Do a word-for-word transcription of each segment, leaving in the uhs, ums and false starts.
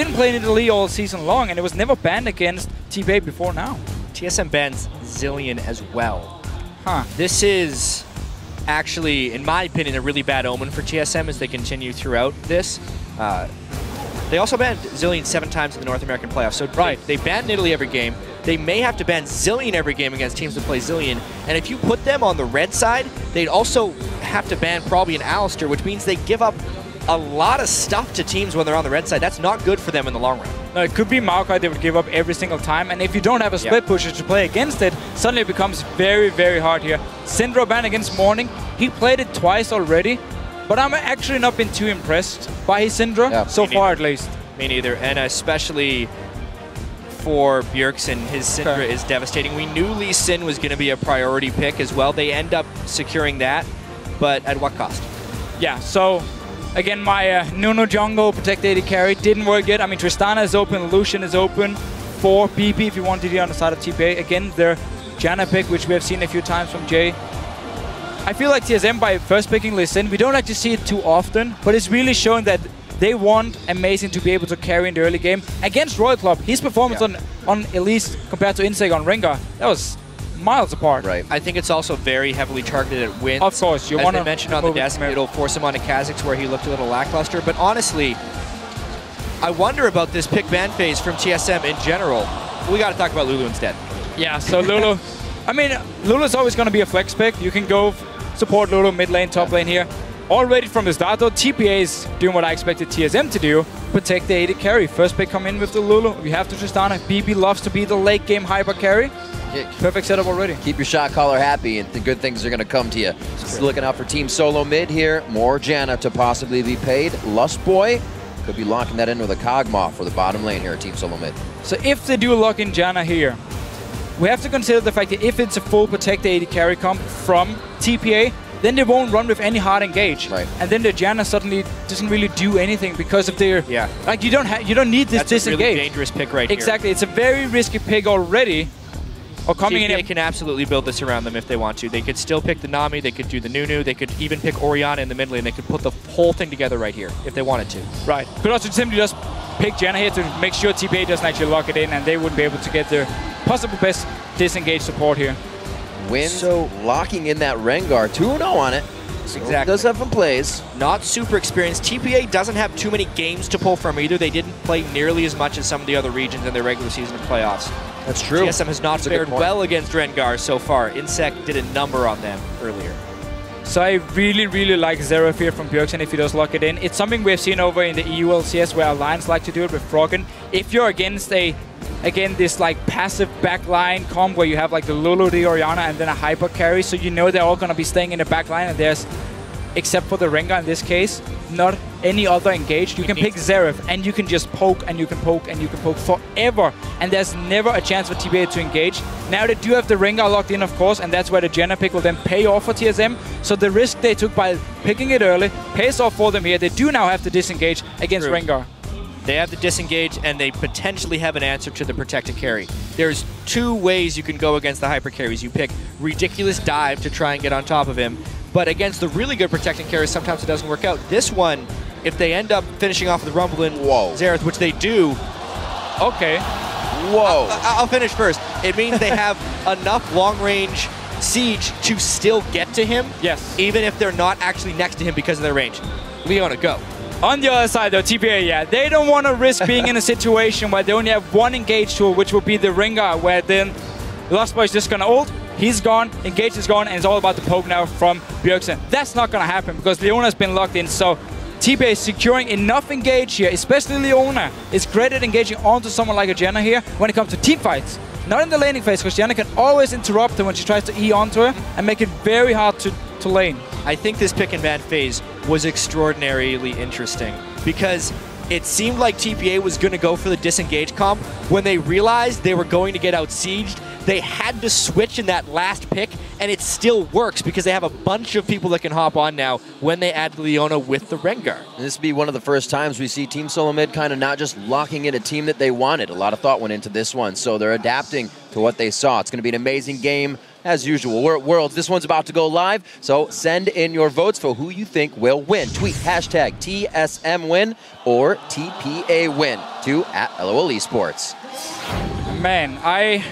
Didn't play Nidalee all season long, and it was never banned against T P A before now. T S M bans Zilean as well. Huh. This is actually, in my opinion, a really bad omen for T S M as they continue throughout this. Uh, they also banned Zilean seven times in the North American playoffs. So right. they, they banned Nidalee every game. They may have to ban Zilean every game against teams that play Zilean. And if you put them on the red side, they'd also have to ban probably an Alistair, which means they give up a lot of stuff to teams when they're on the red side. That's not good for them in the long run. No, it could be Maokai they would give up every single time, and if you don't have a split yep. pusher to play against it, suddenly it becomes very, very hard here. Syndra banned against Mourning. He played it twice already, but I'm actually not been too impressed by his Syndra, yeah, so far at least. Me neither, and especially for Bjergsen, his Syndra okay. is devastating. We knew Lee Sin was going to be a priority pick as well. They end up securing that, but at what cost? Yeah, so... Again, my uh, Nunu jungle protect A D carry didn't work yet. I mean, Tristana is open, Lucian is open for B B if you want D D on the side of T P A. Again, their Janna pick, which we have seen a few times from Jay. I feel like T S M, by first picking Lee Sin, we don't actually see it too often, but it's really showing that they want Amazing to be able to carry in the early game. Against Royal Club, his performance yeah. on, on Elise compared to Insec on Rengar, that was miles apart. Right. I think it's also very heavily targeted at Winds. Of course, you want to mention on the desk, it'll force him onto Kha'Zix where he looked a little lackluster. But honestly, I wonder about this pick ban phase from T S M in general. We got to talk about Lulu instead. Yeah. So Lulu, I mean, Lulu's always going to be a flex pick. You can go support Lulu mid lane, top yeah. lane here. Already from the start though, T P A is doing what I expected T S M to do. Protect the A D carry. First pick come in with the Lulu. We have to Tristana. B B loves to be the late game hyper carry. Perfect setup already. Keep your shot caller happy, and the good things are going to come to you. Just looking out for team solo mid here. More Janna to possibly be paid. Lustboy could be locking that in with a Kog'Maw for the bottom lane here at team solo mid. So if they do lock in Janna here, we have to consider the fact that if it's a full protect A D carry comp from T P A, then they won't run with any hard engage, right. and then the Janna suddenly doesn't really do anything because of their yeah. like you don't have you don't need this That's disengage. That's a really dangerous pick right exactly. here. Exactly, it's a very risky pick already. Or coming in, they can absolutely build this around them if they want to. They could still pick the Nami, they could do the Nunu, they could even pick Orianna in the mid lane. They could put the whole thing together right here if they wanted to. Right. Could also simply just pick Janna here to make sure T P A doesn't actually lock it in, and they wouldn't be able to get their possible best disengage support here. Winds so locking in that Rengar, two and oh on it. Exactly. So does have some plays. Not super experienced. T P A doesn't have too many games to pull from either. They didn't play nearly as much as some of the other regions in their regular season and playoffs. That's true. T S M has not fared well against Rengar so far. Insec did a number on them earlier. So I really, really like Xerath here from Bjergsen if he does lock it in. It's something we've seen over in the E U L C S where Alliance like to do it with Froggen. If you're against a, again, this like passive backline comp where you have like the Lulu, the Orianna, and then a hyper carry, so you know they're all going to be staying in the backline, and there's, except for the Rengar in this case, not any other engaged. You can pick Xerath, and you can just poke, and you can poke, and you can poke forever. And there's never a chance for T P A to engage. Now they do have the Rengar locked in, of course, and that's where the Janna pick will then pay off for T S M. So the risk they took by picking it early pays off for them here. They do now have to disengage against True. Rengar. They have to disengage, and they potentially have an answer to the protected carry. There's two ways you can go against the hyper carries. You pick ridiculous dive to try and get on top of him. But against the really good protecting carries, sometimes it doesn't work out. This one, if they end up finishing off the Rumble in Xerath, which they do... Okay. Whoa. I'll, I'll finish first. It means they have enough long-range siege to still get to him, yes. even if they're not actually next to him because of their range. Leona, go. On the other side, though, T P A, yeah, they don't want to risk being in a situation where they only have one engage tool, which will be the Rengar, where then Lustboy is just going to ult. He's gone, engage is gone, and it's all about the poke now from Bjergsen. That's not going to happen because Leona's been locked in, so T P A is securing enough engage here, especially Leona. It's great at engaging onto someone like a Janna here when it comes to team fights. Not in the laning phase, because Janna can always interrupt her when she tries to E onto her and make it very hard to, to lane. I think this pick and ban phase was extraordinarily interesting because it seemed like T P A was going to go for the disengage comp. When they realized they were going to get out-sieged, they had to switch in that last pick, and it still works because they have a bunch of people that can hop on now when they add Leona with the Rengar. And this would be one of the first times we see team solo mid kind of not just locking in a team that they wanted. A lot of thought went into this one, so they're adapting to what they saw. It's going to be an amazing game. As usual, we're at Worlds. This one's about to go live, so send in your votes for who you think will win. Tweet hashtag T S M win or T P A win. to at LOL Esports. Man, I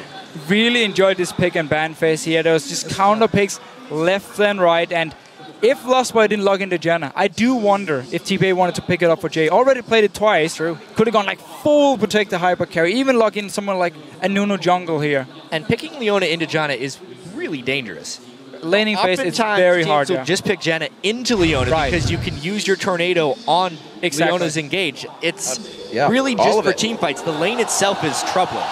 really enjoyed this pick and ban phase here. There was just counter picks left and right, and if Lustboy didn't log into Janna, I do wonder if T P A wanted to pick it up for Jay. Already played it twice. True. Could have gone like full protect the hyper carry, even log in someone like a Nunu jungle here. And picking Leona into Janna is really dangerous. Laning phase is very hard. So yeah. Just pick Janna into Leona right. because you can use your tornado on exactly. Leona's engage. It's uh, yeah. really All just for it. team fights. The lane itself is troubling.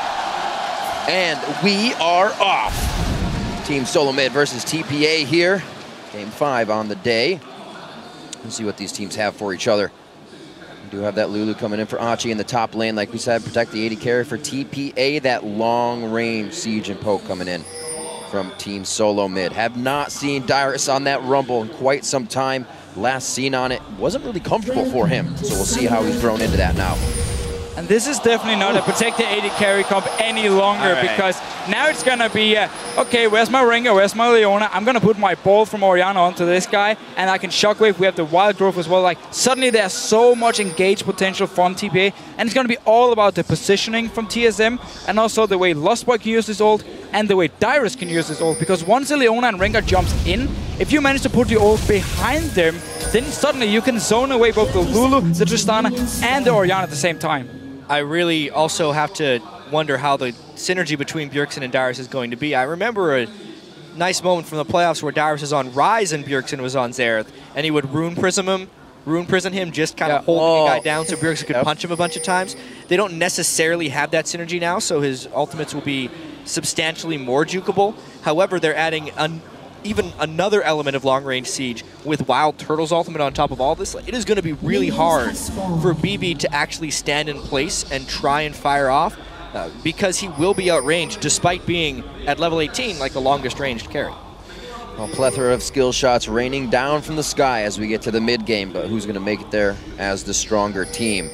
And we are off. Team Solo Mid versus T P A here. Game five on the day. Let's see what these teams have for each other. We do have that Lulu coming in for Hachi in the top lane. Like we said, protect the A D carry for T P A. That long range siege and poke coming in from Team Solo Mid. Have not seen Dyrus on that Rumble in quite some time. Last seen on it wasn't really comfortable for him, so we'll see how he's grown into that now. And this is definitely not a protect the A D carry comp any longer right. because now it's gonna be, uh, okay, where's my Rengar, where's my Leona? I'm gonna put my ball from Orianna onto this guy, and I can shockwave. We have the wild growth as well. Like, suddenly there's so much engage potential from T P A, and it's gonna be all about the positioning from T S M, and also the way Lustboy can use this ult, and the way Dyrus can use this ult, because once the Leona and Rengar jumps in, if you manage to put your ult behind them, then suddenly you can zone away both the Lulu, the Tristana, and the Orianna at the same time. I really also have to wonder how the synergy between Bjergsen and Dyrus is going to be. I remember a nice moment from the playoffs where Dyrus was on Ryze and Bjergsen was on Xerath, and he would rune prism him, rune prism him, just kind of yeah. holding oh. the guy down so Bjergsen could yep. punch him a bunch of times. They don't necessarily have that synergy now, so his ultimates will be substantially more jukeable. However, they're adding an, even another element of long-range siege with Wild Turtle's ultimate on top of all this. It is going to be really hard for B B to actually stand in place and try and fire off uh, because he will be outranged despite being at level eighteen like the longest ranged carry. A plethora of skill shots raining down from the sky as we get to the mid-game, but who's going to make it there as the stronger team?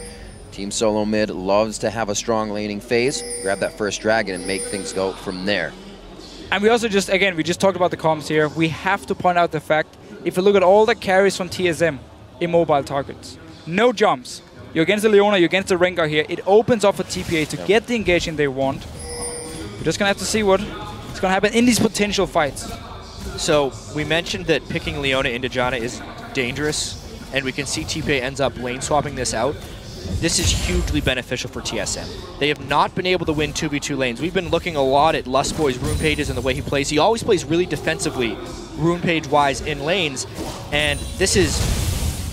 Team Solo Mid loves to have a strong laning phase, grab that first dragon and make things go from there. And we also just, again, we just talked about the comms here. We have to point out the fact, if you look at all the carries from T S M, immobile targets, no jumps. You're against the Leona, you're against the Rengar here. It opens up for T P A to yep. get the engagement they want. We're just going to have to see what is going to happen in these potential fights. So we mentioned that picking Leona into Janna is dangerous, and we can see T P A ends up lane swapping this out. This is hugely beneficial for T S M. They have not been able to win two v two lanes. We've been looking a lot at Lustboy's rune pages and the way he plays. He always plays really defensively, rune page-wise, in lanes, and this is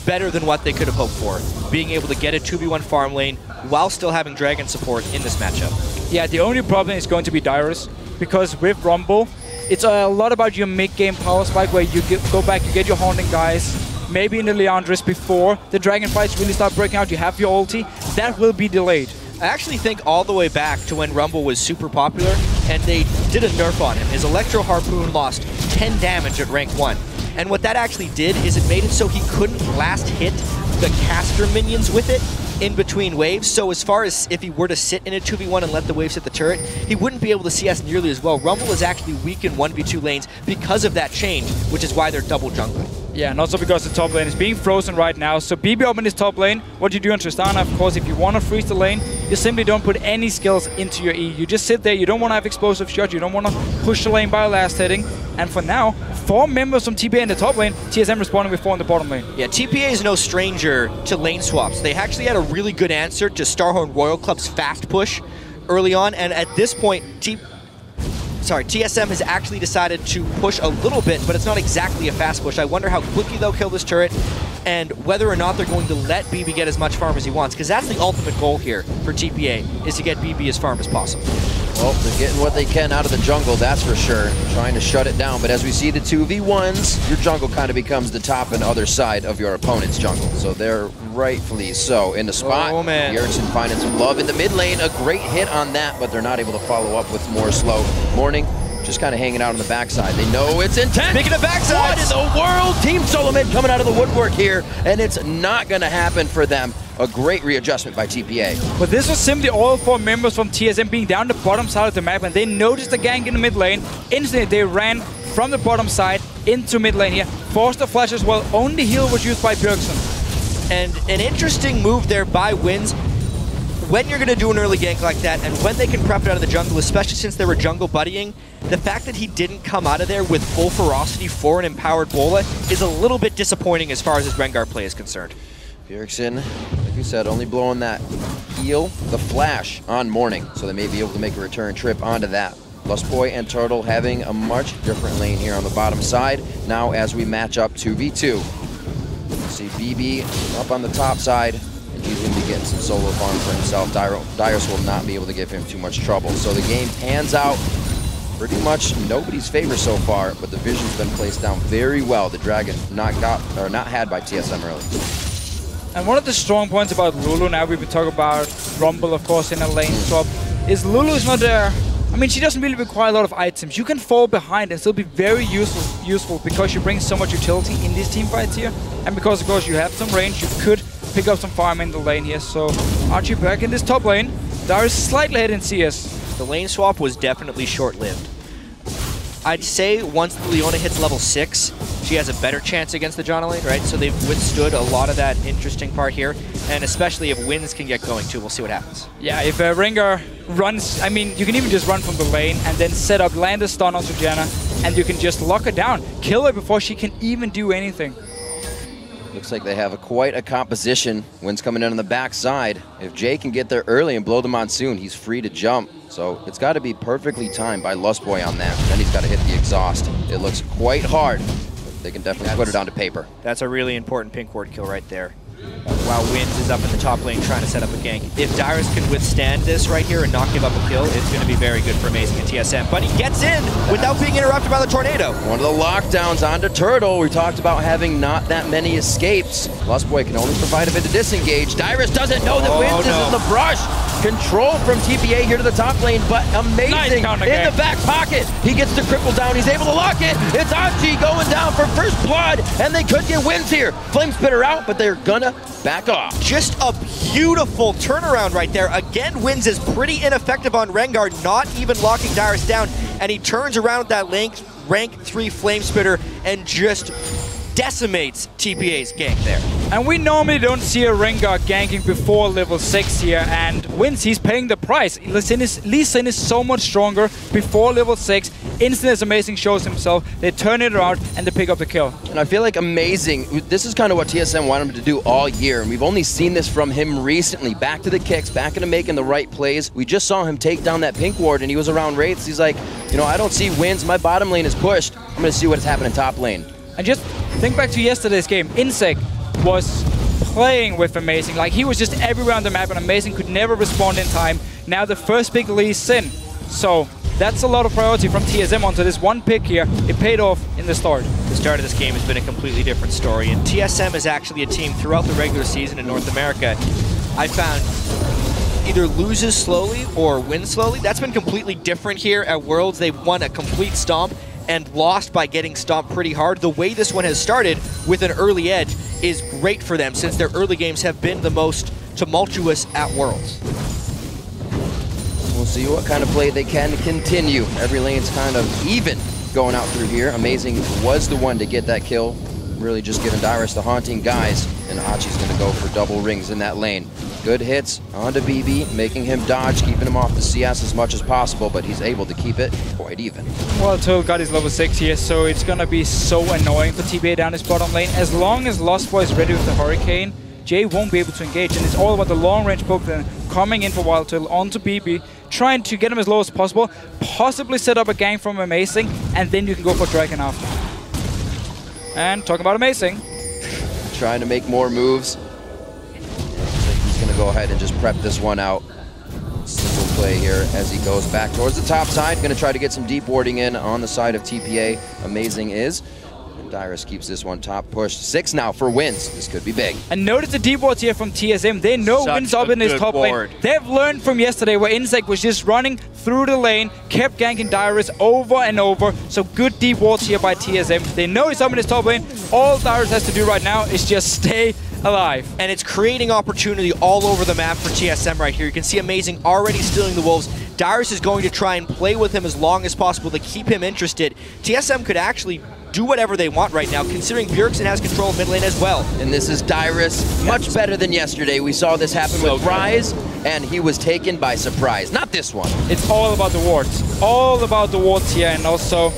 better than what they could have hoped for, being able to get a two v one farm lane while still having dragon support in this matchup. Yeah, the only problem is going to be Dyrus, because with Rumble, it's a lot about your mid-game power spike where you get, go back, you get your haunting guys, maybe in the Leandris before the dragon fights really start breaking out, you have your ulti, that will be delayed. I actually think all the way back to when Rumble was super popular and they did a nerf on him. His Electro Harpoon lost ten damage at rank one. And what that actually did is it made it so he couldn't last hit the caster minions with it in between waves. So as far as if he were to sit in a two v one and let the waves hit the turret, he wouldn't be able to C S nearly as well. Rumble is actually weak in one v two lanes because of that change, which is why they're double jungling. Yeah, and also because the top lane is being frozen right now. So B B up in this top lane. What you do on Tristana, of course, if you want to freeze the lane, you simply don't put any skills into your E. You just sit there. You don't want to have explosive shots. You don't want to push the lane by last hitting. And for now, four members from T P A in the top lane, T S M responding with four in the bottom lane. Yeah, T P A is no stranger to lane swaps. They actually had a really good answer to Starhorn Royal Club's fast push early on. And at this point, T P A... Sorry, T S M has actually decided to push a little bit, but it's not exactly a fast push. I wonder how quickly they'll kill this turret and whether or not they're going to let B B get as much farm as he wants, because that's the ultimate goal here for T P A, is to get B B as farm as possible. Well, they're getting what they can out of the jungle, that's for sure. Trying to shut it down, but as we see the two v ones, your jungle kind of becomes the top and other side of your opponent's jungle. So they're rightfully so in the spot. Oh, man. Bjergsen finding some love in the mid lane. A great hit on that, but they're not able to follow up with more slow. Mourning just kind of hanging out on the backside. They know it's intense. Speaking of backside, what in the world? Team Solo Mid coming out of the woodwork here, and it's not going to happen for them. A great readjustment by T P A. But this was simply all four members from T S M being down the bottom side of the map, and they noticed the gank in the mid lane. Instantly, they ran from the bottom side into mid lane here. Forced the flash as well. Only heal was used by Bjergsen. And an interesting move there by Winds. when you're going to do an early gank like that and when they can prep it out of the jungle, especially since they were jungle buddying, the fact that he didn't come out of there with full ferocity for an empowered Bola is a little bit disappointing as far as his Rengar play is concerned. Bjergsen, like you said, only blowing that heal, the flash on Mourning, so they may be able to make a return trip onto that. Lustboy and Turtle having a much different lane here on the bottom side. Now as we match up two v two. See B B up on the top side, and he's going to be getting some solo farm for himself. Dyrus will not be able to give him too much trouble. So the game pans out pretty much nobody's favor so far, but the vision's been placed down very well. The dragon not got or not had by T S M early. And one of the strong points about Lulu, now we've been talking about Rumble, of course, in a lane swap, is Lulu's not there. I mean, she doesn't really require a lot of items. You can fall behind and still be very useful useful because she brings so much utility in these teamfights here. And because, of course, you have some range, you could pick up some farm in the lane here. So Archie back in this top lane. Dyrus slightly ahead in C S. The lane swap was definitely short-lived. I'd say once Leona hits level six, she has a better chance against the Janna lane, right? So they've withstood a lot of that interesting part here, and especially if Winds can get going too, we'll see what happens. Yeah, if uh, Rengar runs, I mean, you can even just run from the lane and then set up, land a stun onto Janna, and you can just lock her down, kill her before she can even do anything. Looks like they have a, quite a composition. Winds coming in on the backside. If Jay can get there early and blow the monsoon, he's free to jump. So it's got to be perfectly timed by Lustboy on that. Then he's got to hit the exhaust. It looks quite hard. But they can definitely that's, put it onto paper. That's a really important pink ward kill right there. While Winds is up in the top lane trying to set up a gank. If Dyrus can withstand this right here and not give up a kill, it's going to be very good for Amazing and T S M. But he gets in without being interrupted by the tornado. One of the lockdowns onto Turtle. We talked about having not that many escapes. Lustboy can only provide a bit of disengage. Dyrus doesn't know that oh, Winds no. is in the brush. Control from T P A here to the top lane, but Amazing nice in the back pocket. He gets the cripple down. He's able to lock it. It's Hachi going down for first blood, and they could get Winds here. Flame Spitter out, but they're gonna back off. Just a beautiful turnaround right there. Again, Winds is pretty ineffective on Rengar, not even locking Dyrus down, and he turns around with that link, rank three Flame Spitter and just decimates T P A's gank there. And we normally don't see a Rengar ganking before level six here, and Winds, he's paying the price. Lee Sin is, Lee Sin is so much stronger before level six. Instant as Amazing shows himself, they turn it around and they pick up the kill. And I feel like Amazing, this is kind of what T S M wanted him to do all year, and we've only seen this from him recently. Back to the kicks, back into making the right plays. We just saw him take down that pink ward, and he was around Wraiths. He's like, you know, I don't see Winds, my bottom lane is pushed. I'm gonna see what's happening top lane. And just think back to yesterday's game. Insec was playing with Amazing. Like, he was just everywhere on the map, and Amazing could never respond in time. Now the first pick Lee Sin. So that's a lot of priority from T S M onto this one pick here. It paid off in the start. The start of this game has been a completely different story, and T S M is actually a team throughout the regular season in North America I found either loses slowly or wins slowly. That's been completely different here at Worlds. They won a complete stomp and lost by getting stomped pretty hard. The way this one has started with an early edge is great for them, since their early games have been the most tumultuous at Worlds. We'll see what kind of play they can continue. Every lane's kind of even going out through here. Amazing was the one to get that kill, really just giving Dyrus the haunting guys, and Hachi's gonna go for double rings in that lane. Good hits onto B B, making him dodge, keeping him off the C S as much as possible, but he's able to keep it quite even. Well, Turtle got his level six here, so it's gonna be so annoying for T B A down his bottom lane. As long as Lustboy is ready with the Hurricane, Jay won't be able to engage, and it's all about the long-range poke then coming in for Wild Turtle onto B B, trying to get him as low as possible, possibly set up a gank from Amazing, and then you can go for Dragon after. And talking about Amazing. Trying to make more moves. Go ahead and just prep this one out. Simple play here as he goes back towards the top side. Going to try to get some deep warding in on the side of T P A. Amazing is. And Dyrus keeps this one top push. Six now for Winds. This could be big. And notice the deep wards here from T S M. They know Such Winds up in his top board. lane. They've learned from yesterday where Insec was just running through the lane, kept ganking Dyrus over and over. So good deep wards here by T S M. They know he's up in his top lane. All Dyrus has to do right now is just stay alive. And it's creating opportunity all over the map for T S M right here. You can see Amazing already stealing the Wolves. Dyrus is going to try and play with him as long as possible to keep him interested. T S M could actually do whatever they want right now, considering Bjergsen has control of mid lane as well. And this is Dyrus, much better than yesterday. We saw this happen so with Ryze. and he was taken by surprise. Not this one. It's all about the wards. All about the wards here, and also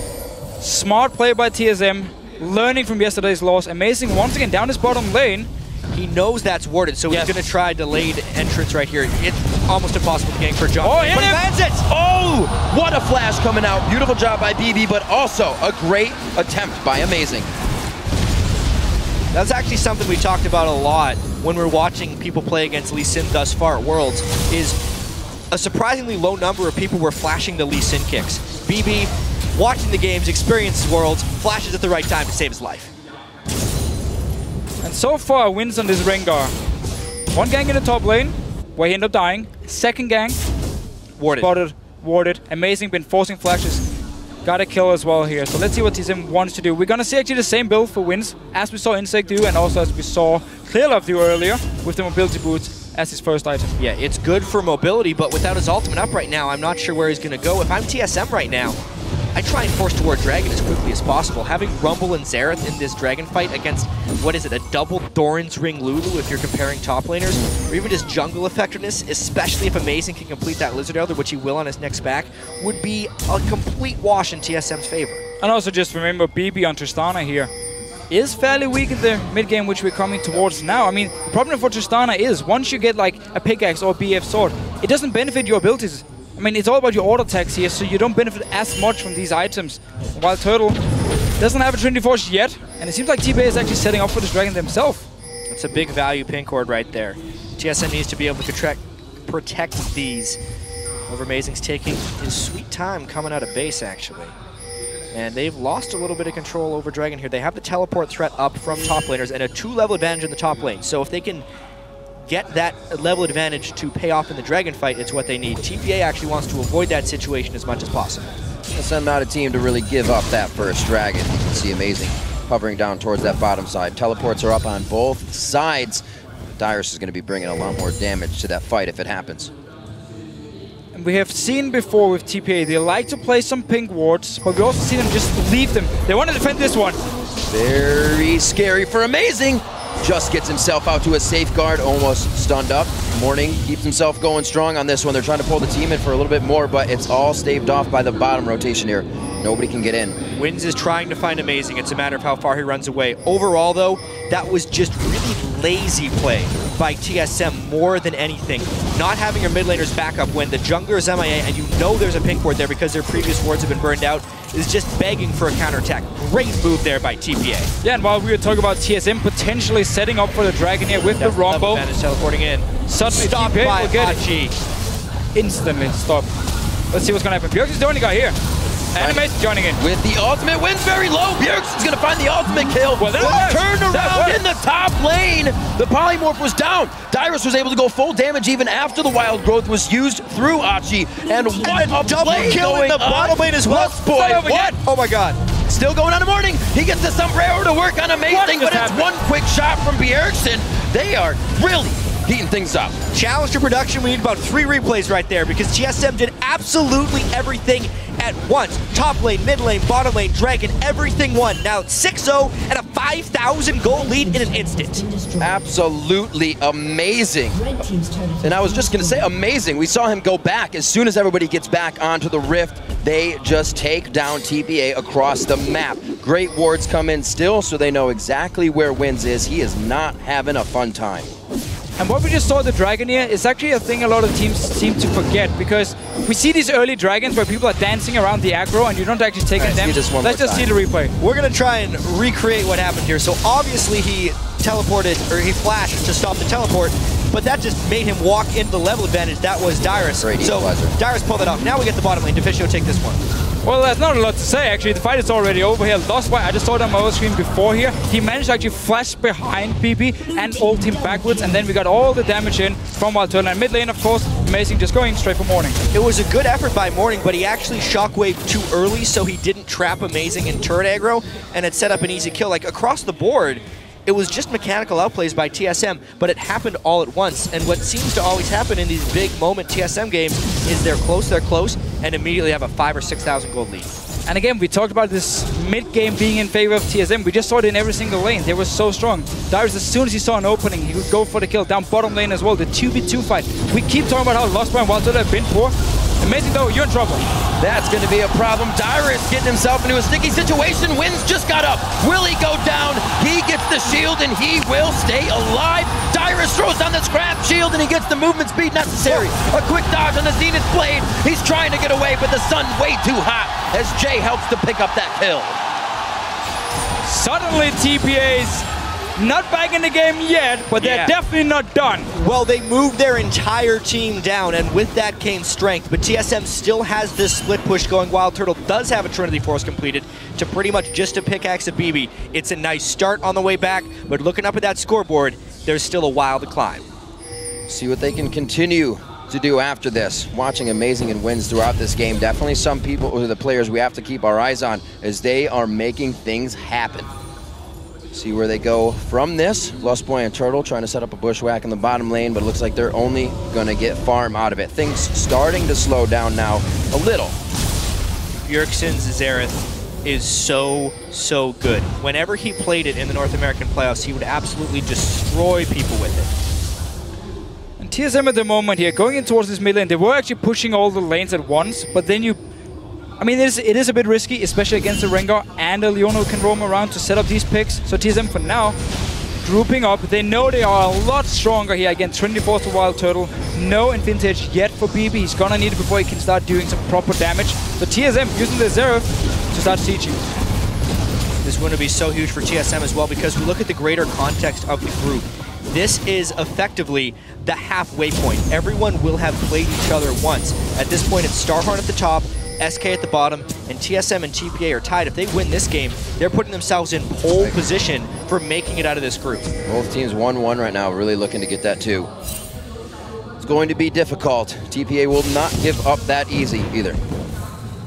smart play by T S M, learning from yesterday's loss. Amazing once again down his bottom lane. He knows that's warded, so yes. He's going to try delayed entrance right here. It's almost impossible to gank for John. Oh, but he lands it! Oh, what a flash coming out. Beautiful job by B B, but also a great attempt by Amazing. That's actually something we talked about a lot when we're watching people play against Lee Sin thus far at Worlds, is a surprisingly low number of people were flashing the Lee Sin kicks. B B, watching the games, experiences Worlds, flashes at the right time to save his life. And so far, Wins on this Rengar. One gank in the top lane, where he ended up dying. Second gank, warded. Spotted, warded. Amazing, been forcing flashes. Got a kill as well here. So let's see what T S M wants to do. We're going to see actually the same build for Wins, as we saw Insec do, and also as we saw Clearlove do earlier, with the mobility boots as his first item. Yeah, it's good for mobility, but without his ultimate up right now, I'm not sure where he's going to go. If I'm T S M right now, I try and force toward Dragon as quickly as possible. Having Rumble and Xerath in this Dragon fight against, what is it, a double Doran's Ring Lulu if you're comparing top laners, or even just jungle effectiveness, especially if Amazing can complete that Lizard Elder, which he will on his next back, would be a complete wash in T S M's favor. And also just remember, B B on Tristana here is fairly weak in the mid game, which we're coming towards now. I mean, the problem for Tristana is, once you get like a pickaxe or B F sword, it doesn't benefit your abilities. I mean, it's all about your auto attacks here, so you don't benefit as much from these items. Wild Turtle doesn't have a Trinity Force yet, and it seems like T P A is actually setting up for this Dragon themselves. That's a big value pin cord right there. T S M needs to be able to track, protect these. Over Amazing's taking his sweet time coming out of base, actually. And they've lost a little bit of control over Dragon here. They have the teleport threat up from top laners and a two-level advantage in the top lane, so if they can get that level advantage to pay off in the Dragon fight, it's what they need. T P A actually wants to avoid that situation as much as possible. T S M not a team to really give up that first Dragon. You can see Amazing hovering down towards that bottom side. Teleports are up on both sides. Dyrus is going to be bringing a lot more damage to that fight if it happens. And we have seen before with T P A, they like to play some pink wards, but we also see them just leave them. They want to defend this one. Very scary for Amazing. Just gets himself out to a safeguard, almost stunned up. Mourning keeps himself going strong on this one. They're trying to pull the team in for a little bit more, but it's all staved off by the bottom rotation here. Nobody can get in. Winds is trying to find Amazing. It's a matter of how far he runs away. Overall, though, that was just really lazy play by T S M more than anything. Not having your mid laner's backup when the jungler is M I A and you know there's a pink ward there because their previous wards have been burned out is just begging for a counterattack. Great move there by T P A. Yeah, and while we were talking about T S M potentially setting up for the Dragon here with That's the Rumble. Teleporting in. Suddenly stopped by Hachi. Instantly stopped. Let's see what's going to happen. Bjergsen's the only guy here. Animate's joining in. With the ultimate, Wins very low. Bjergsen's going to find the ultimate kill. Well, that well, turned around in the top lane. The polymorph was down. Dyrus was able to go full damage even after the wild growth was used through Hachi. And what and a double kill in the bottom lane as well. Lustboy. What? Yet. Oh my god. Still going on the Mourning. He gets the sombrero to work on Amazing, but it's happened? One quick shot from Bjergsen. They are really heating things up. Challenge to production, we need about three replays right there because T S M did absolutely everything at once. Top lane, mid lane, bottom lane, Dragon, everything won. Now it's six oh and a five thousand goal lead in an instant. Absolutely amazing. And I was just going to say Amazing. We saw him go back. As soon as everybody gets back onto the Rift, they just take down T P A across the map. Great wards come in still, so they know exactly where Winds is. He is not having a fun time. And what we just saw the Dragon here is actually a thing a lot of teams seem to forget, because we see these early Dragons where people are dancing around the aggro and you don't actually take right, damage. Let's more just time. See the replay. We're going to try and recreate what happened here. So obviously he teleported, or he flashed to stop the teleport, but that just made him walk into the level advantage. That was Dyrus. Great so Dyrus pulled it off. Now we get the bottom lane. Deficio take this one. Well, there's not a lot to say actually. The fight is already over here. Lustboy, I just saw it on my other screen before here. He managed to actually flash behind B B and ult him backwards, and then we got all the damage in from Wild Turtle. And mid lane, of course, Amazing just going straight for Mourning. It was a good effort by Mourning, but he actually shockwaved too early, so he didn't trap Amazing in turret aggro, and it set up an easy kill. Like, across the board, it was just mechanical outplays by T S M, but it happened all at once. And what seems to always happen in these big moment T S M games is they're close, they're close, and immediately have a five or six thousand gold lead. And again, we talked about this mid-game being in favor of T S M. We just saw it in every single lane. They were so strong. Dyrus, as soon as he saw an opening, he would go for the kill. Down bottom lane as well, the two v two fight. We keep talking about how Lustboy and Wild Turtle have been poor. Amazing though, you're in trouble. That's going to be a problem. Dyrus getting himself into a sticky situation. Winds just got up. Will he go down? He gets the shield and he will stay alive. Dyrus throws down the scrap shield and he gets the movement speed necessary. A quick dodge on the Zenith Blade. He's trying to get away, but the sun's way too hot as Jay helps to pick up that kill. Suddenly T P A's not back in the game yet, but they're yeah. definitely not done. Well, they moved their entire team down, and with that came strength. But T S M still has this split push going. Wild Turtle does have a Trinity Force completed to pretty much just a pickaxe at B B. It's a nice start on the way back, but looking up at that scoreboard, there's still a while to climb. See what they can continue to do after this. Watching Amazing and Wins throughout this game, definitely some people, or the players we have to keep our eyes on, as they are making things happen. See where they go from this. Lustboy and Turtle trying to set up a bushwhack in the bottom lane, but it looks like they're only going to get farm out of it. Things starting to slow down now a little. Bjergsen's Xerath is so, so good. Whenever he played it in the North American playoffs, he would absolutely destroy people with it. And T S M at the moment here, going in towards this mid lane, they were actually pushing all the lanes at once, but then you I mean, it is, it is a bit risky, especially against the Rengar and the Leona who can roam around to set up these picks. So T S M for now, grouping up. They know they are a lot stronger here. Again, Trinity Force for Wild Turtle. No Invintage yet for B B. He's gonna need it before he can start doing some proper damage. So T S M using the Xerath to start sieging. This is going to be so huge for T S M as well, because we look at the greater context of the group. This is effectively the halfway point. Everyone will have played each other once. At this point, it's Starhorn at the top, S K at the bottom, and T S M and T P A are tied. If they win this game, they're putting themselves in pole position for making it out of this group. Both teams one one right now, really looking to get that two. It's going to be difficult. T P A will not give up that easy either.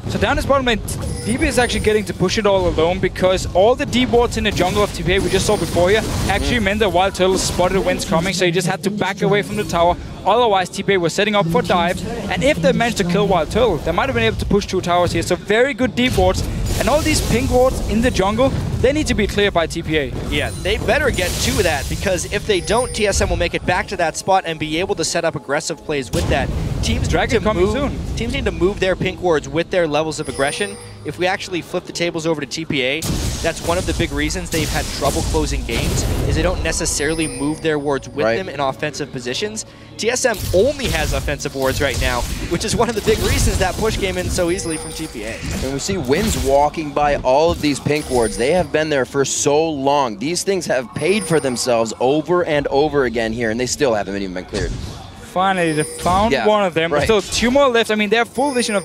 So down this bottom lane, B B is actually getting to push it all alone, because all the deep wards in the jungle of T P A we just saw before here actually meant that Wild Turtle spotted the Winds coming, so he just had to back away from the tower. Otherwise, T P A was setting up for dives, and if they managed to kill Wild Turtle, they might have been able to push two towers here. So very good deep wards, and all these pink wards in the jungle, they need to be cleared by T P A. Yeah, they better get to that, because if they don't, T S M will make it back to that spot and be able to set up aggressive plays with that. Teams need, to move, soon. teams need to move their pink wards with their levels of aggression. If we actually flip the tables over to T P A, that's one of the big reasons they've had trouble closing games, is they don't necessarily move their wards with right. them in offensive positions. T S M only has offensive wards right now, which is one of the big reasons that push came in so easily from T P A. And we see Winds walking by all of these pink wards. They have been there for so long. These things have paid for themselves over and over again here, and they still haven't even been cleared. Finally, they found yeah, one of them. Right. Still two more left. I mean, they have full vision of,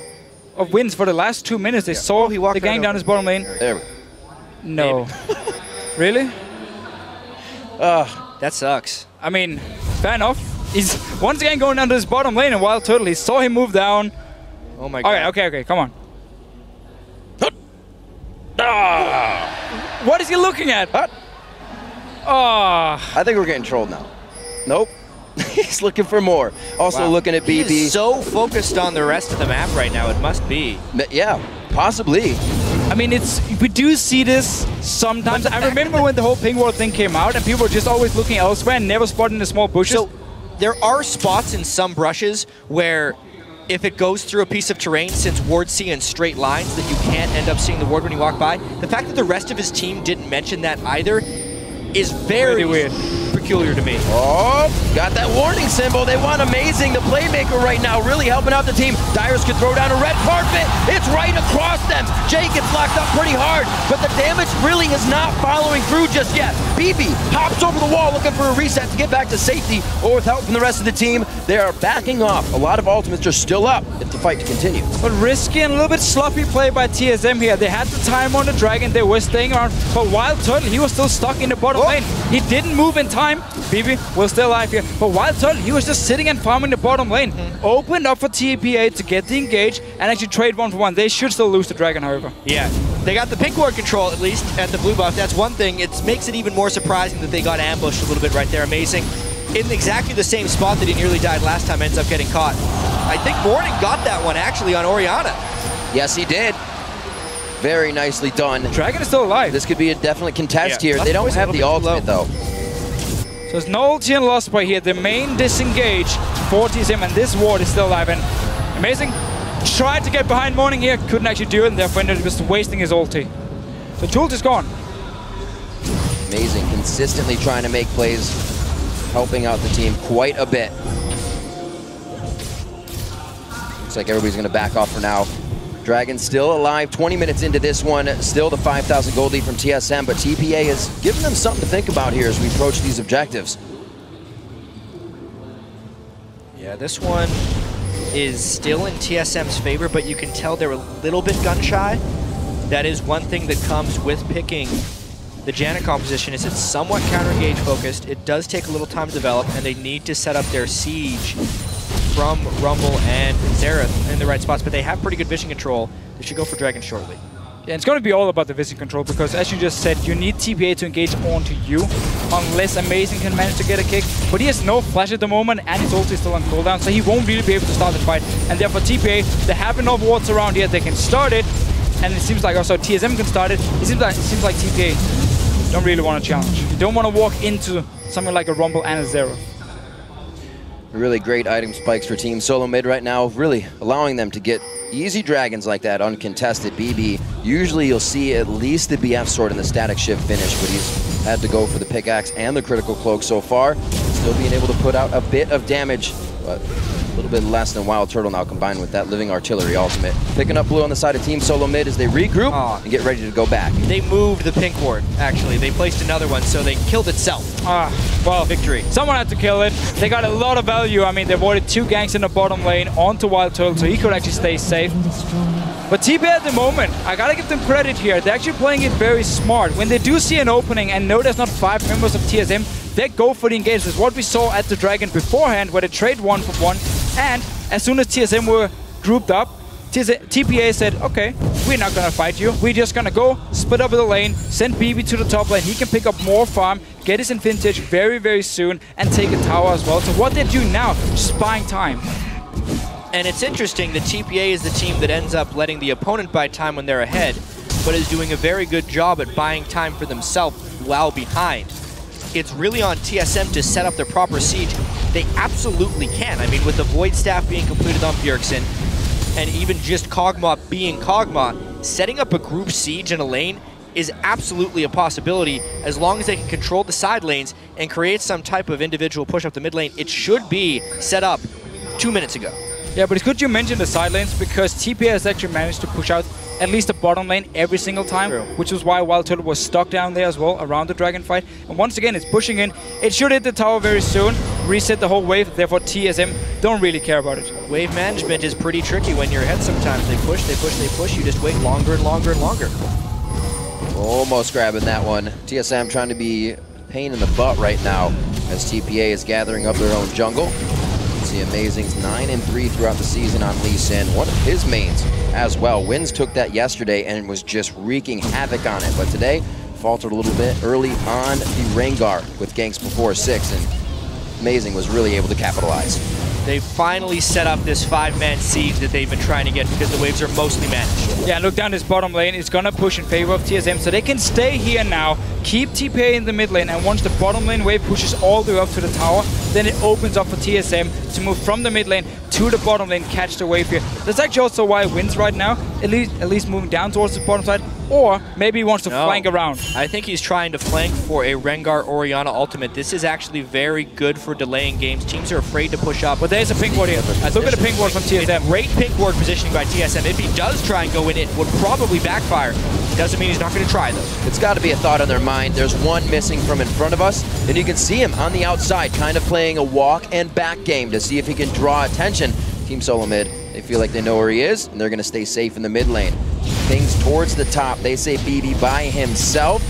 of Winds for the last two minutes. They yeah. saw he walked the gang right down his bottom lane. There we go. No. Really? Uh, that sucks. I mean, fair enough. He's once again going down to his bottom lane, and Wild Turtle, he saw him move down. Oh my god. Okay, okay, okay, come on. Ah. What is he looking at? Ah. Oh. I think we're getting trolled now. Nope. He's looking for more. Also wow. looking at B B. He is so focused on the rest of the map right now, it must be. But yeah, possibly. I mean, it's we do see this sometimes. I remember when the whole ping ward thing came out and people were just always looking elsewhere and never spotting the small bushes. So there are spots in some brushes where if it goes through a piece of terrain, since wards see in straight lines, that you can't end up seeing the ward when you walk by. The fact that the rest of his team didn't mention that either is very weird. Peculiar to me. Oh, got that warning symbol. They want Amazing, the playmaker right now, really helping out the team. Dyrus could throw down a red carpet. It's right across them. Jay gets locked up pretty hard, but the damage really is not following through just yet. B B hops over the wall looking for a reset to get back to safety, or with help from the rest of the team, they are backing off. A lot of ultimates are still up if the fight to continue. But risky and a little bit sloppy play by T S M here. They had the time on the dragon. They were staying around, but Wild Turtle, he was still stuck in the bottom oh. lane. He didn't move in time. B B was still alive here, but Wild Turtle, he was just sitting and farming the bottom lane. Mm-hmm. Opened up for T P A to get the engage and actually trade one for one. They should still lose the dragon, however. Yeah, they got the pink ward control at least at the blue buff. That's one thing. It makes it even more surprising that they got ambushed a little bit right there. Amazing. In exactly the same spot that he nearly died last time, ends up getting caught. I think Mourning got that one actually on Orianna. Yes, he did. Very nicely done. Dragon is still alive. This could be a definite contest yeah. here. They don't have the ultimate low. though. So there's no ulti and Lustboy here. The main disengage for T S M, and this ward is still alive. And Amazing tried to get behind Mourning here, couldn't actually do it, and therefore ended up just wasting his ulti. So Tult is gone. Amazing, consistently trying to make plays, helping out the team quite a bit. Looks like everybody's going to back off for now. Dragon still alive, twenty minutes into this one, still the five thousand gold lead from T S M, but T P A has given them something to think about here as we approach these objectives. Yeah, this one is still in T S M's favor, but you can tell they're a little bit gun-shy. That is one thing that comes with picking the Janna composition, is it's somewhat counter-engage focused. It does take a little time to develop, and they need to set up their siege from Rumble and Xerath in the right spots, but they have pretty good vision control. They should go for Dragon shortly. Yeah, it's going to be all about the vision control, because as you just said, you need T P A to engage onto you, unless Amazing can manage to get a kick. But he has no flash at the moment, and his ulti is still on cooldown, so he won't really be able to start the fight. And therefore T P A, they have enough wards around here, they can start it, and it seems like also T S M can start it. It seems like, it seems like T P A don't really want to challenge. You don't want to walk into something like a Rumble and a Xerath. Really great item spikes for Team Solo Mid right now, really allowing them to get easy dragons like that, uncontested. B B, usually you'll see at least the B F sword in the static shift finish, but he's had to go for the pickaxe and the critical cloak so far. Still being able to put out a bit of damage, but a little bit less than Wild Turtle now, combined with that living artillery ultimate. Picking up blue on the side of Team Solo Mid as they regroup oh. and get ready to go back. They moved the pink ward, actually. They placed another one, so they killed itself. Ah, well, victory. Someone had to kill it. They got a lot of value. I mean, they avoided two ganks in the bottom lane onto Wild Turtle, so he could actually stay safe. But T P A at the moment, I gotta give them credit here. They're actually playing it very smart. When they do see an opening and know there's not five members of T S M, they go for the engage. That's what we saw at the Dragon beforehand, where they trade one for one. And as soon as T S M were grouped up, T P A said, okay, we're not gonna fight you. We're just gonna go split up the lane, send B B to the top lane. He can pick up more farm, get his Infinity Edge very, very soon, and take a tower as well. So what they do now, just buying time. And it's interesting that T P A is the team that ends up letting the opponent buy time when they're ahead, but is doing a very good job at buying time for themselves while behind. It's really on T S M to set up their proper siege. They absolutely can. I mean, with the Void Staff being completed on Bjergsen, and even just Kog'Maw being Kog'Maw, setting up a group siege in a lane is absolutely a possibility. As long as they can control the side lanes and create some type of individual push up the mid lane, it should be set up two minutes ago. Yeah, but it's good you mentioned the side lanes, because T P A has actually managed to push out at least the bottom lane every single time, True. which is why Wild Turtle was stuck down there as well around the Dragon fight. And once again, it's pushing in. It should hit the tower very soon, reset the whole wave. Therefore, T S M don't really care about it. Wave management is pretty tricky when you're ahead sometimes. They push, they push, they push. You just wait longer and longer and longer. Almost grabbing that one. T S M trying to be pain in the butt right now as T P A is gathering up their own jungle. The Amazing's nine and three throughout the season on Lee Sin, one of his mains as well. Winds took that yesterday and was just wreaking havoc on it, but today faltered a little bit early on the Rengar with ganks before six, and Amazing was really able to capitalize. They finally set up this five-man siege that they've been trying to get, because the waves are mostly managed. Yeah, look down this bottom lane. It's going to push in favor of T S M, so they can stay here now, keep T P A in the mid lane, and once the bottom lane wave pushes all the way up to the tower, then it opens up for T S M to move from the mid lane to the bottom lane, catch the wave here. That's actually also why it wins right now, at least at least moving down towards the bottom side, or maybe he wants to no, flank around. I think he's trying to flank for a Rengar Orianna ultimate. This is actually very good for delaying games. Teams are afraid to push up. But there's a pink ward here. Look at a pink ward from T S M. Great pink ward positioning by T S M. If he does try and go in, it would probably backfire. Doesn't mean he's not going to try, though. It's got to be a thought on their mind. There's one missing from in front of us, and you can see him on the outside, kind of playing a walk and back game to see if he can draw attention. Team Solo Mid, they feel like they know where he is, and they're going to stay safe in the mid lane. Things towards the top. They say B B by himself,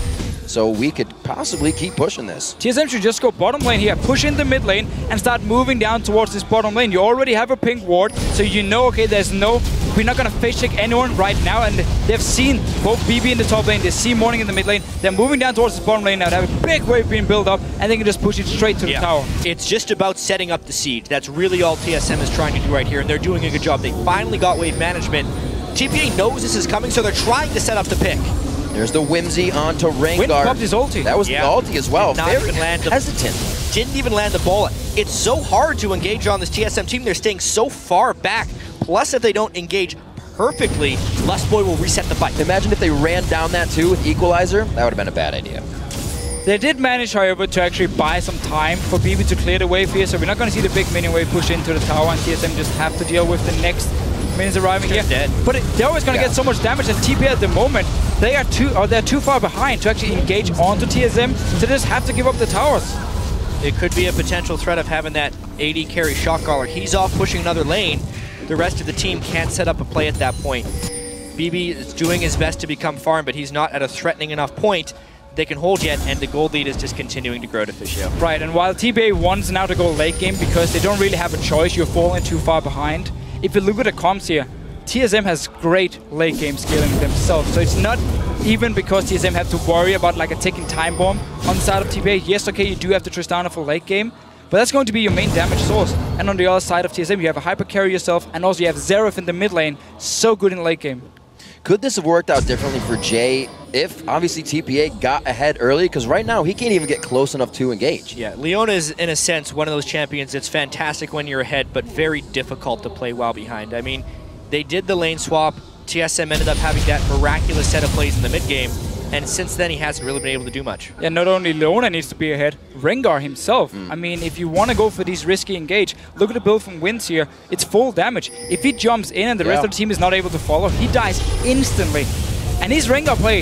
so we could possibly keep pushing this. T S M should just go bottom lane here, push in the mid lane, and start moving down towards this bottom lane. You already have a pink ward, so you know, okay, there's no, we're not gonna face check anyone right now, and they've seen both B B in the top lane, they see Mourning in the mid lane, they're moving down towards the bottom lane now, they have a big wave being built up, and they can just push it straight to yeah. the tower. It's just about setting up the siege. That's really all T S M is trying to do right here, and they're doing a good job. They finally got wave management, T P A knows this is coming, so they're trying to set up the pick. There's the Whimsy onto Rengar. Wind popped his ulti. That was yeah. the ulti as well. Did not Very even land the, hesitant. Didn't even land the ball. It's so hard to engage on this T S M team. They're staying so far back. Plus, if they don't engage perfectly, Lustboy will reset the fight. Imagine if they ran down that too with Equalizer. That would have been a bad idea. They did manage, however, to actually buy some time for B B to clear the wave here. So we're not going to see the big minion wave push into the tower, and T S M just have to deal with the next minions arriving They're here. Dead. But it, they're always going to yeah. get so much damage, and T P A at the moment, they are too, or they're too far behind to actually engage onto T S M, so they just have to give up the towers. It could be a potential threat of having that A D carry Shockcaller. He's off pushing another lane. The rest of the team can't set up a play at that point. B B is doing his best to become farm, but he's not at a threatening enough point they can hold yet, and the gold lead is just continuing to grow to Fishio. Right, and while T P A wants now to go late game because they don't really have a choice, you're falling too far behind. If you look at the comps here, T S M has great late game scaling themselves, so it's not even because T S M have to worry about like a ticking time bomb on the side of T P A. Yes, okay, you do have to Tristana for late game, but that's going to be your main damage source. And on the other side of T S M, you have a hyper carry yourself, and also you have Xerath in the mid lane, so good in late game. Could this have worked out differently for Jay if, obviously, T P A got ahead early? Because right now, he can't even get close enough to engage. Yeah, Leona is, in a sense, one of those champions that's fantastic when you're ahead, but very difficult to play while behind. I mean, they did the lane swap. T S M ended up having that miraculous set of plays in the mid-game, and since then, he hasn't really been able to do much. Yeah, not only Leona needs to be ahead, Rengar himself. Mm. I mean, if you want to go for these risky engage, look at the build from Winds here. It's full damage. If he jumps in and the yeah. rest of the team is not able to follow, he dies instantly. And his Rengar play,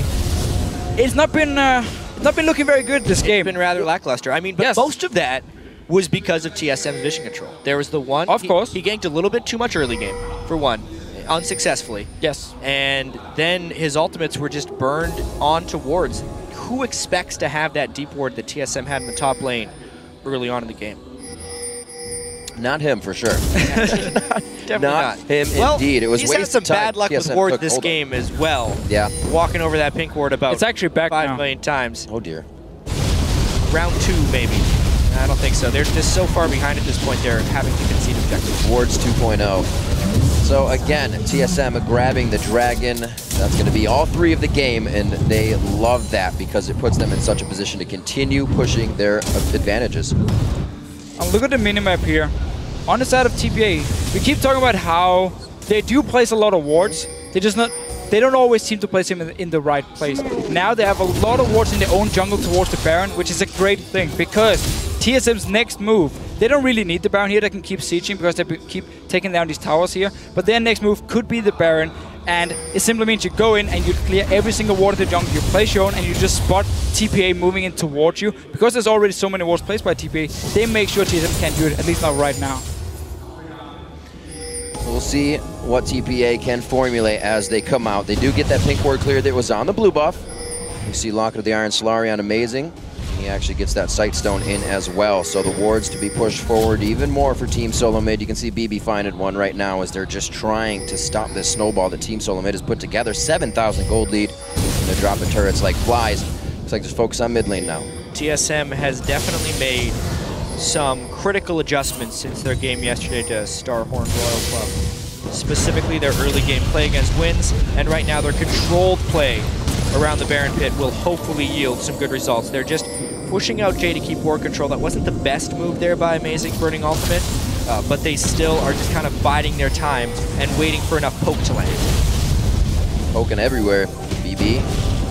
it's not been, uh, it's not been looking very good this it's game. It's been rather lackluster. I mean, but yes. most of that was because of T S M's vision control. There was the one. Of he, course. He ganked a little bit too much early game, for one. Unsuccessfully. Yes. And then his ultimates were just burned onto wards. Who expects to have that deep ward that T S M had in the top lane early on in the game? Not him, for sure. Definitely not. Not him, well, indeed. It was he's had some bad luck T S M with ward this game as well. Yeah. Walking over that pink ward about it's actually back five now. million times. Oh, dear. Round two, maybe. I don't think so. They're just so far behind at this point, they're having to concede objectives. Wards two point oh. So again, T S M grabbing the dragon. That's going to be all three of the game, and they love that because it puts them in such a position to continue pushing their advantages. And look at the minimap here. On the side of T P A, we keep talking about how they do place a lot of wards. They just not, they don't always seem to place him in, in the right place. Now they have a lot of wards in their own jungle towards the Baron, which is a great thing because T S M's next move, they don't really need the Baron here. They can keep sieging because they keep taking down these towers here. But their next move could be the Baron, and it simply means you go in and you clear every single ward of the jungle. You place your own, and you just spot T P A moving in towards you. Because there's already so many wards placed by T P A, they make sure T S M can't do it, at least not right now. We'll see what T P A can formulate as they come out. They do get that pink ward clear that was on the blue buff. You see Locket of the Iron Solari on Amazing. He actually gets that Sight Stone in as well, so the wards to be pushed forward even more for Team Solo Mid. You can see B B finding one right now as they're just trying to stop this snowball that Team Solo Mid has put together. seven thousand gold lead, and they're dropping turrets like flies. Looks like just focus on mid lane now. T S M has definitely made some critical adjustments since their game yesterday to Starhorn Royal Club. Specifically their early game play against Winds, and right now their controlled play around the Baron Pit will hopefully yield some good results. They're just pushing out Jay to keep ward control. That wasn't the best move there by Amazing, burning ultimate, uh, but they still are just kind of biding their time and waiting for enough poke to land. Poking everywhere, B B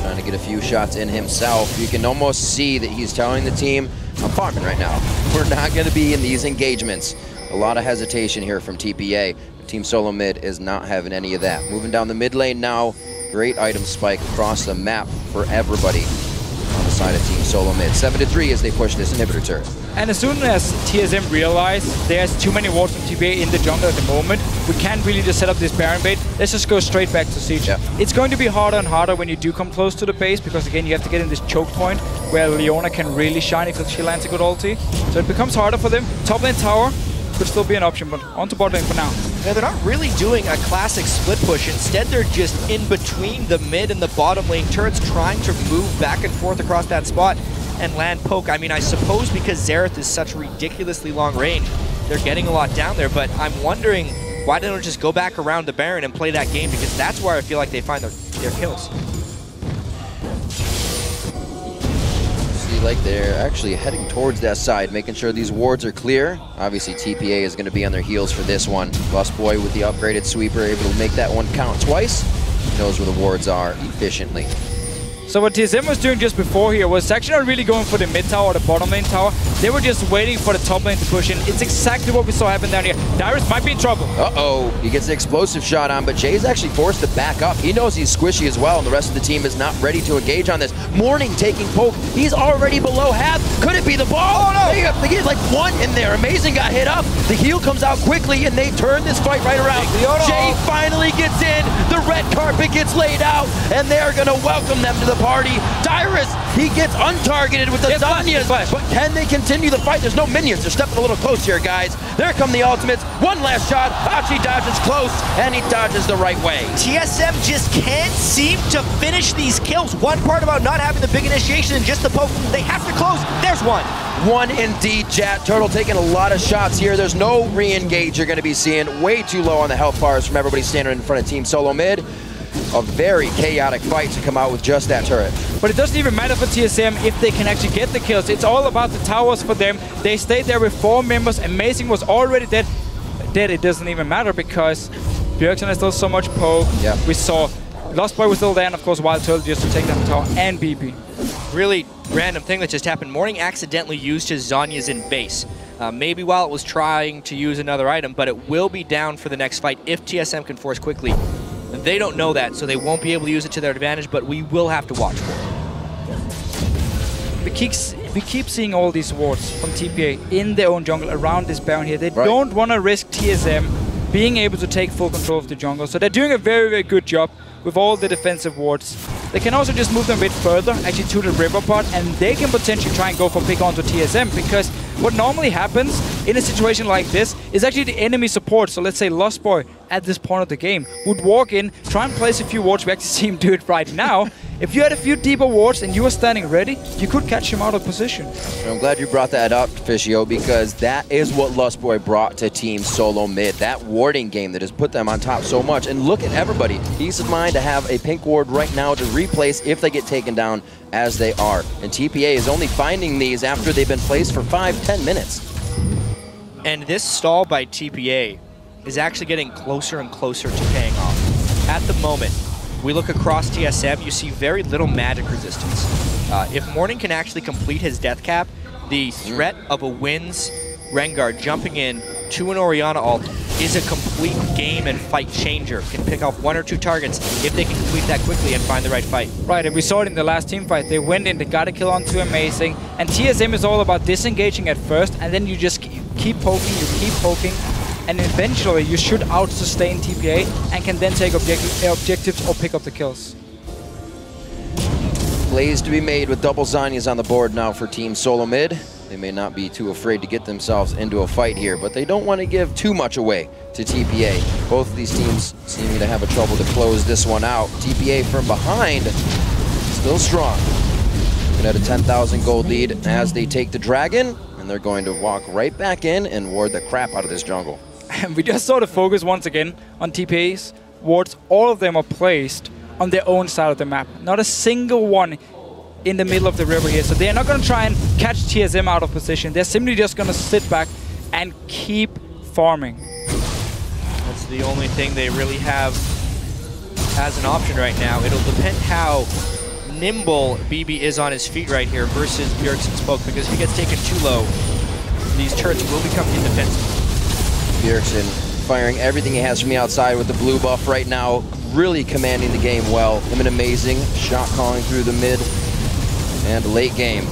trying to get a few shots in himself. You can almost see that he's telling the team, I'm farming right now. We're not gonna be in these engagements. A lot of hesitation here from T P A. Team Solo Mid is not having any of that. Moving down the mid lane now, great item spike across the map for everybody on the side of Team Solo Mid. seven to three as they push this inhibitor turret. And as soon as T S M realize there's too many wards from T P A in the jungle at the moment, we can't really just set up this Baron bait. Let's just go straight back to siege. Yeah. It's going to be harder and harder when you do come close to the base because, again, you have to get in this choke point where Leona can really shine if she lands a good ulti. So it becomes harder for them. Top lane tower could still be an option, but onto bot lane for now. Yeah, they're not really doing a classic split push. Instead, they're just in between the mid and the bottom lane turrets, trying to move back and forth across that spot and land poke. I mean, I suppose because Xerath is such ridiculously long range, they're getting a lot down there, but I'm wondering Why don't we just go back around the Baron and play that game? Because that's where I feel like they find their, their kills. See, like they're actually heading towards that side, making sure these wards are clear. Obviously, T P A is going to be on their heels for this one. Lustboy with the upgraded sweeper, able to make that one count twice. He knows where the wards are efficiently. So what T S M was doing just before here was actually not really going for the mid tower or the bottom lane tower. They were just waiting for the top lane to push in. It's exactly what we saw happen down here. Dyrus might be in trouble. Uh-oh. He gets an explosive shot on, but Jay's actually forced to back up. He knows he's squishy as well, and the rest of the team is not ready to engage on this. Mourning taking poke. He's already below half. Could it be the ball? Oh, no. They got, they get like one in there. Amazing got hit up. The heel comes out quickly, and they turn this fight right around. Leona. Jay finally gets in. The red carpet gets laid out, and they're going to welcome them to the party. Dyrus, he gets untargeted with the Zanyas, but can they continue the fight? There's no minions. They're stepping a little close here, guys. There come the ultimates. One last shot. Hachi dodges close, and he dodges the right way. T S M just can't seem to finish these kills. One part about not having the big initiation and just the poke, they have to close. There's one. One indeed, Jat. Turtle taking a lot of shots here. There's no re-engage you're going to be seeing. Way too low on the health bars from everybody standing in front of Team Solo Mid. A very chaotic fight to come out with just that turret. But it doesn't even matter for T S M if they can actually get the kills. It's all about the towers for them. They stayed there with four members. Amazing was already dead. Dead, it doesn't even matter because Bjergsen has still so much poke. Yep. We saw Lustboy was still there, and of course Wild Turtle just to take down the tower, and B B. Really random thing that just happened. Mourning accidentally used his Zanya's in base. Uh, maybe while it was trying to use another item, but it will be down for the next fight if T S M can force quickly. They don't know that, so they won't be able to use it to their advantage, but we will have to watch for it. We keep, we keep seeing all these wards from T P A in their own jungle around this Baron here. They right. don't want to risk T S M being able to take full control of the jungle, so they're doing a very, very good job with all the defensive wards. They can also just move them a bit further, actually to the river part, and they can potentially try and go for pick onto T S M, because what normally happens in a situation like this is actually the enemy support, so let's say Lustboy at this point of the game, would walk in, try and place a few wards. We actually see him do it right now. If you had a few deeper wards and you were standing ready, you could catch him out of position. I'm glad you brought that up, Fischio, because that is what Lustboy brought to Team Solo Mid. That warding game that has put them on top so much. And look at everybody. Peace of mind to have a pink ward right now to replace if they get taken down as they are. And T P A is only finding these after they've been placed for five, ten minutes. And this stall by T P A is actually getting closer and closer to paying off. At the moment, we look across T S M, you see very little magic resistance. Uh, if Mourning can actually complete his death cap, the threat of a Winds Rengar jumping in to an Orianna ult is a complete game and fight changer. Can pick off one or two targets if they can complete that quickly and find the right fight. Right, and we saw it in the last team fight. They went in, they got a kill onto Amazing, and T S M is all about disengaging at first, and then you just keep poking, you keep poking, and eventually you should out-sustain T P A and can then take objective, objectives or pick up the kills. Plays to be made with double Zanya's on the board now for Team Solo Mid. They may not be too afraid to get themselves into a fight here, but they don't want to give too much away to T P A. Both of these teams seeming to have a trouble to close this one out. T P A from behind, still strong. At a ten thousand gold lead as they take the dragon, and they're going to walk right back in and ward the crap out of this jungle. And we just saw the focus once again on T P A's wards. All of them are placed on their own side of the map. Not a single one in the middle of the river here. So they're not going to try and catch T S M out of position. They're simply just going to sit back and keep farming. That's the only thing they really have as an option right now. It'll depend how nimble B B is on his feet right here versus Bjergsen's poke, because if he gets taken too low, these turrets will become indefensible. Bjergsen firing everything he has from the outside with the blue buff right now, really commanding the game well. Him and Amazing, shot calling through the mid and late game.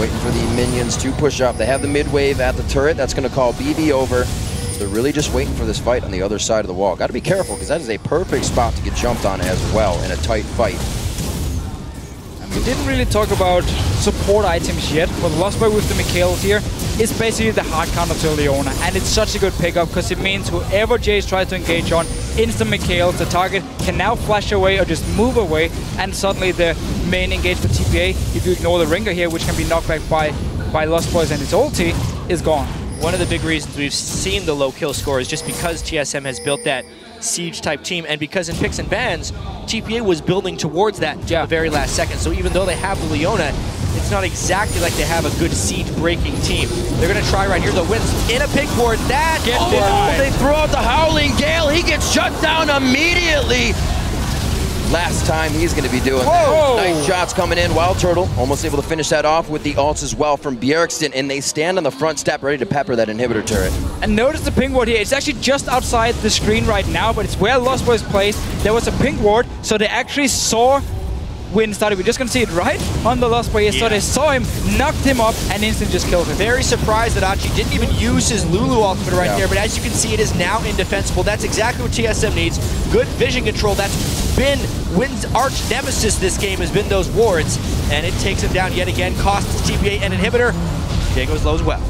Waiting for the minions to push up. They have the mid wave at the turret. That's going to call B B over. They're really just waiting for this fight on the other side of the wall. Got to be careful, because that is a perfect spot to get jumped on as well in a tight fight. We didn't really talk about support items yet, but Lustboy with the Michaelis here is basically the hard counter to Leona, and it's such a good pickup because it means whoever Jace tries to engage on, instant Michaelis, the target can now flash away or just move away, and suddenly the main engage for T P A, if you ignore the Rengar here, which can be knocked back by, by Lustboy and its ulti, is gone. one of the big reasons we've seen the low kill score is just because T S M has built that siege-type team, and because in picks and bans, T P A was building towards that until yeah. the very last second. So even though they have the Leona, it's not exactly like they have a good siege-breaking team. They're going to try right here, though. Winds in a pickboard. That gets oh, denied. They throw out the Howling Gale. He gets shut down immediately. Last time he's going to be doing Whoa. that. Nice shots coming in. Wild Turtle almost able to finish that off with the ults as well from Bjergsen, and they stand on the front step ready to pepper that inhibitor turret. And notice the ping ward here. It's actually just outside the screen right now, but it's where Lustboy is placed. There was a ping ward, so they actually saw Win started. We're just going to see it right on the Lustboy. Yeah. So they saw him, knocked him up, and instantly just killed him. Very surprised that Hachi didn't even use his Lulu ultimate right yeah. there, but as you can see, it is now indefensible. That's exactly what T S M needs. Good vision control. That's been Win's arch nemesis this game, has been those wards, and it takes him down yet again. Costs T P A an inhibitor. Jay goes low as well.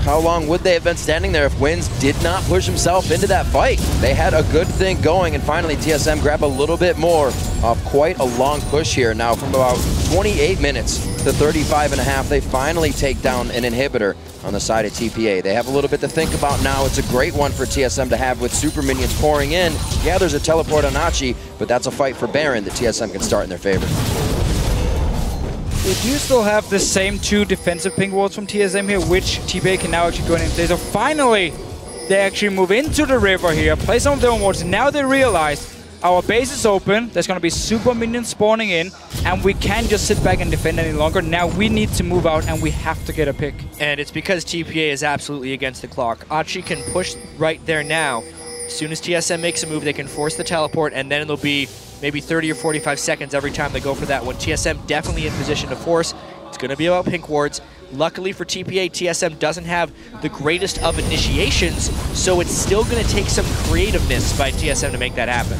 How long would they have been standing there if Winds did not push himself into that fight? They had a good thing going, and finally T S M grabbed a little bit more off quite a long push here. Now from about twenty-eight minutes to thirty-five and a half, they finally take down an inhibitor on the side of T P A. They have a little bit to think about now. It's a great one for T S M to have with super minions pouring in. Yeah, there's a teleport on Hachi, but that's a fight for Baron that T S M can start in their favor. They do still have the same two defensive ping wards from T S M here, which T P A can now actually go in and play. So finally, they actually move into the river here, play some of their own wards. Now they realize our base is open, there's going to be super minions spawning in, and we can't just sit back and defend any longer. Now we need to move out, and we have to get a pick. And it's because T P A is absolutely against the clock. Hachi can push right there now. As soon as T S M makes a move, they can force the teleport, and then it'll be maybe thirty or forty-five seconds every time they go for that one. T S M definitely in position to force. It's going to be about pink wards. Luckily for T P A, T S M doesn't have the greatest of initiations, so it's still going to take some creativeness by T S M to make that happen.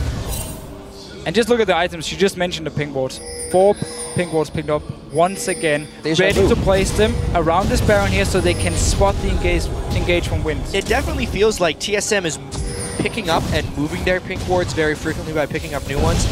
And just look at the items. You just mentioned the pink wards. Four pink wards picked up once again. Ready to place them around this Baron here so they can spot the engage, engage from Winds. It definitely feels like T S M is picking up and moving their pink wards very frequently by picking up new ones,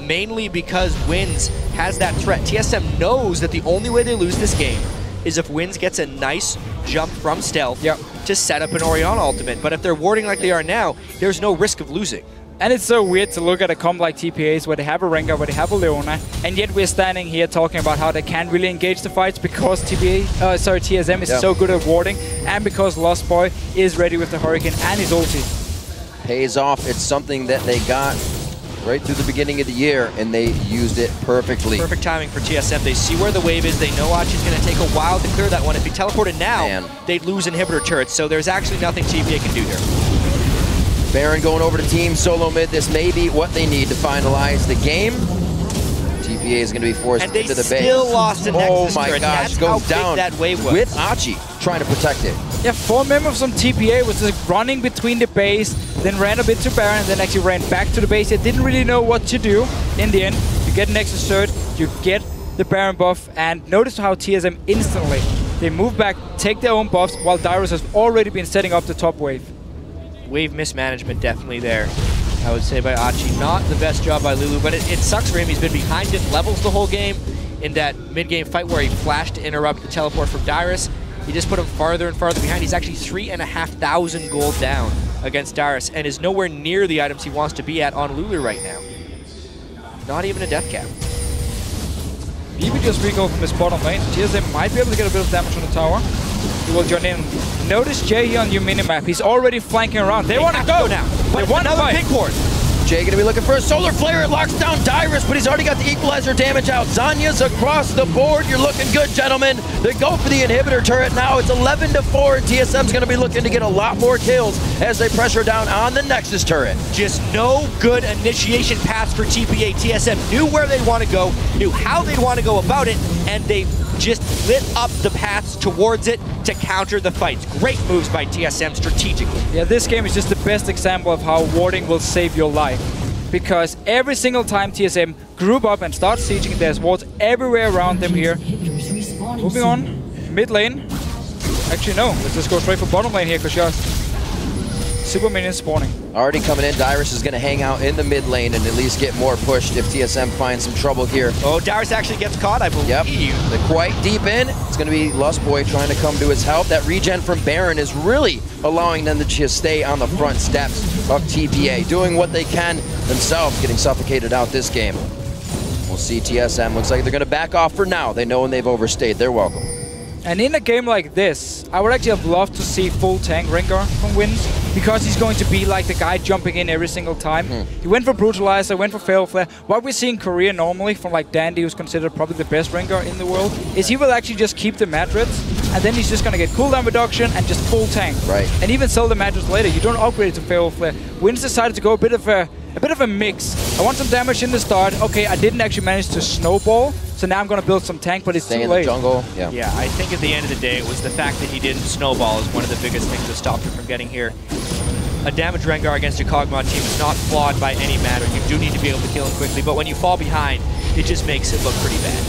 mainly because Winds has that threat. T S M knows that the only way they lose this game is if Winds gets a nice jump from stealth yep. to set up an Orianna ultimate. But if they're warding like they are now, there's no risk of losing. And it's so weird to look at a comp like T P A's where they have a Rengar, where they have a Leona, and yet we're standing here talking about how they can't really engage the fights because T P A, uh, sorry, T S M is yep. so good at warding, and because Lustboy is ready with the Hurricane and his ulti. Pays off. It's something that they got right through the beginning of the year, and they used it perfectly. Perfect timing for T S M. They see where the wave is. They know Hachi's going to take a while to clear that one. If he teleported now, Man. they'd lose inhibitor turrets, so there's actually nothing T P A can do here. Baron going over to team solo mid. This may be what they need to finalize the game. T P A is going to be forced into the base. And they still base. lost the Nexus turret. Oh my gosh, goes down that wave was. with Hachi trying to protect it. Yeah, four members from T P A was just running between the base, then ran a bit to Baron, then actually ran back to the base. They didn't really know what to do. In the end, you get an Nexus turret, you get the Baron buff, and notice how T S M instantly, they move back, take their own buffs, while Dyrus has already been setting up the top wave. Wave mismanagement definitely there, I would say, by Hachi. Not the best job by Lulu, but it, it sucks for him. He's been behind it levels the whole game in that mid-game fight where he flashed to interrupt the teleport from Dyrus. He just put him farther and farther behind. He's actually three and a half thousand gold down against Dyrus and is nowhere near the items he wants to be at on Lulu right now. Not even a death cap. B B just recoiled from his bottom lane. T S M might be able to get a bit of damage on the tower. He will join in. Notice Jay here on your minimap. He's already flanking around. They, they want to go. go now. They want another pick ward. Jay gonna be looking for a solar flare. It locks down Dyrus, but he's already got the equalizer damage out. Zanya's across the board. You're looking good, gentlemen. They go for the inhibitor turret now. It's eleven to four, and T S M's gonna be looking to get a lot more kills as they pressure down on the Nexus turret. Just no good initiation paths for T P A. T S M knew where they want to go, knew how they want to go about it, and they just lit up the paths towards it to counter the fights. Great moves by T S M strategically. Yeah, this game is just the best example of how warding will save your life, because every single time T S M group up and start sieging, there's wards everywhere around them here. Moving on, mid lane. Actually no, let's just go straight for bottom lane here, because Super minion spawning. Already coming in, Dyrus is going to hang out in the mid lane and at least get more pushed if T S M finds some trouble here. Oh, Dyrus actually gets caught, I believe. Yep, they're quite deep in. It's going to be Lustboy trying to come to his help. That regen from Baron is really allowing them to just stay on the front steps of T P A, doing what they can themselves, getting suffocated out this game. We'll see. T S M looks like they're going to back off for now. They know when they've overstayed. They're welcome. And in a game like this, I would actually have loved to see full tank Rengar from Winds, because he's going to be like the guy jumping in every single time. Mm. He went for Brutalizer, went for Fatal Flare. What we see in Korea normally from like Dandy, who's considered probably the best Rengar in the world, is he will actually just keep the Madrids, and then he's just going to get cooldown reduction and just full tank. Right. And even sell the Madrids later. You don't upgrade it to Fatal Flare. Winds decided to go a bit of a, a bit of a mix. I want some damage in the start. Okay, I didn't actually manage to snowball. So now I'm going to build some tank, but it's Stay too in late. The jungle. Yeah. yeah, I think at the end of the day, it was the fact that he didn't snowball is one of the biggest things that stopped him from getting here. A damage Rengar against a Kog'Maw team is not flawed by any matter. You do need to be able to kill him quickly, but when you fall behind, it just makes it look pretty bad.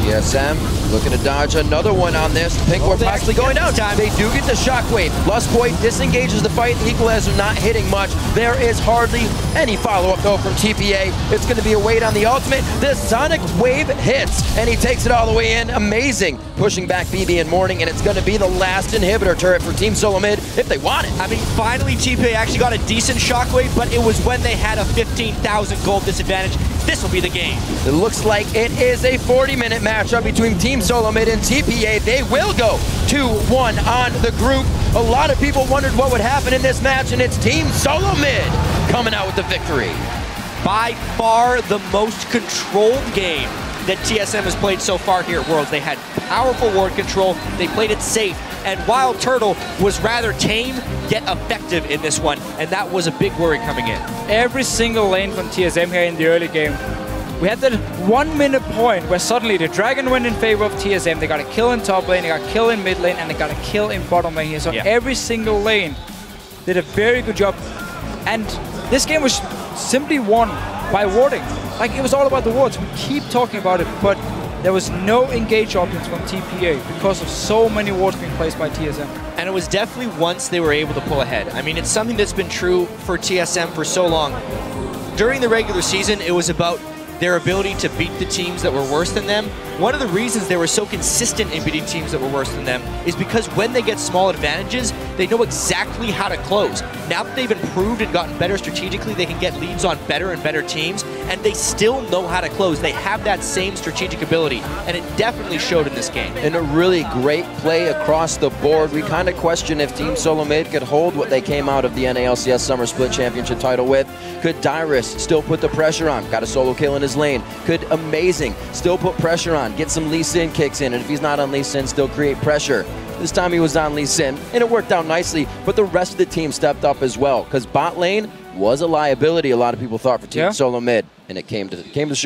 T S M looking to dodge another one on this. Pink, oh, we're possibly going down. Time. They do get the shockwave. Lustboy disengages the fight. The equalizer not hitting much. There is hardly any follow-up though from T P A. It's going to be a wait on the ultimate. This sonic wave hits and he takes it all the way in. Amazing. Pushing back B B and Mourning, and it's going to be the last inhibitor turret for Team Solo Mid if they want it. I mean, finally T P A actually got a decent shockwave, but it was when they had a fifteen thousand gold disadvantage. This will be the game. It looks like it is a forty minute matchup between Team Solo Mid and T P A. They will go two one on the group. A lot of people wondered what would happen in this match, and it's Team Solo Mid coming out with the victory. By far the most controlled game that T S M has played so far here at Worlds. They had powerful ward control, they played it safe, and Wild Turtle was rather tame, yet effective in this one, and that was a big worry coming in. Every single lane from T S M here in the early game, we had that one minute point where suddenly the dragon went in favor of T S M, they got a kill in top lane, they got a kill in mid lane, and they got a kill in bottom lane here, so yeah. Every single lane did a very good job, and this game was simply won by warding. Like, it was all about the wards. We keep talking about it, but there was no engage options from T P A because of so many wards being placed by T S M. And it was definitely once they were able to pull ahead. I mean, it's something that's been true for T S M for so long. During the regular season, it was about their ability to beat the teams that were worse than them. One of the reasons they were so consistent in beating teams that were worse than them is because when they get small advantages, they know exactly how to close. Now that they've improved and gotten better strategically, they can get leads on better and better teams, and they still know how to close. They have that same strategic ability, and it definitely showed in this game. And a really great play across the board. We kind of question if Team Solo Mid could hold what they came out of the N A L C S Summer Split Championship title with. Could Dyrus still put the pressure on? Got a solo kill in his lane. Could Amazing still put pressure on, get some Lee Sin kicks in, and if he's not on Lee Sin, still create pressure. This time he was on Lee Sin, and it worked out nicely, but the rest of the team stepped up as well, because bot lane was a liability, a lot of people thought, for Team yeah. Solo Mid, and it came to, came to show.